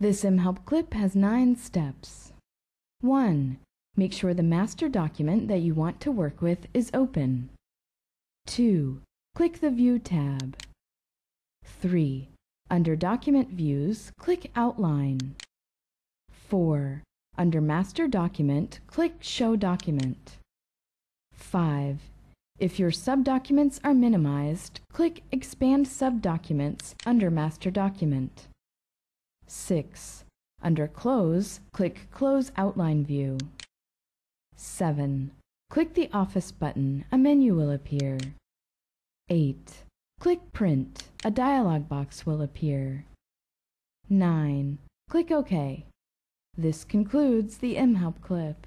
This ImHelp clip has 9 steps. 1. Make sure the master document that you want to work with is open. 2. Click the View tab. 3. Under Document Views, click Outline. 4. Under Master Document, click Show Document. 5. If your subdocuments are minimized, click Expand Subdocuments under Master Document. 6. Under Close, click Close Outline View. 7. Click the Office button. A menu will appear. 8. Click Print. A dialog box will appear. 9. Click OK. This concludes the ImHelp clip.